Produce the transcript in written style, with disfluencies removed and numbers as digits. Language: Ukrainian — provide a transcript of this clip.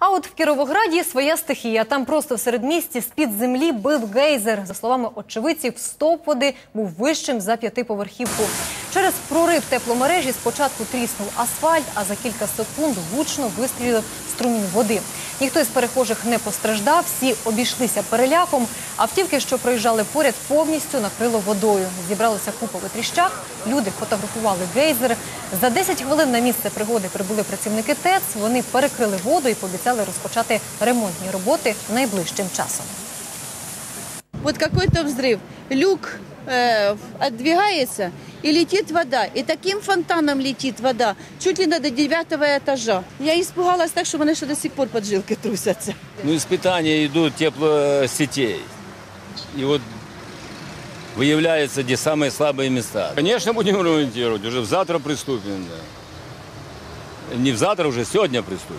А от в Кіровограді своя стихія. Там просто в середмісті з-під землі бив гейзер. За словами очевидців, стовп води був вищим за 5-поверхівку. Через прорив тепломережі спочатку тріснув асфальт, а за кілька секунд гучно вистрілив струмінь води. Ніхто із перехожих не постраждав, всі обійшлися переляком. Автівки, що проїжджали поряд, повністю накрило водою. Зібралася купа витріщак, люди фотографували гейзер. За 10 хвилин на місце пригоди прибули працівники ТЕЦ. Вони перекрили воду і пообіцяли розпочати ремонтні роботи найближчим часом. От якийсь взрив. Люк віддвигається и летит вода. И таким фонтаном летит вода, чуть ли не до 9-го этажа. Я испугалась так, что у меня до сих пор поджилки трусятся. Ну, испытания идут теплосетей. И вот выявляются, где самые слабые места. Конечно, будем ремонтировать. Уже завтра приступим. Да. Не завтра, уже сегодня приступим.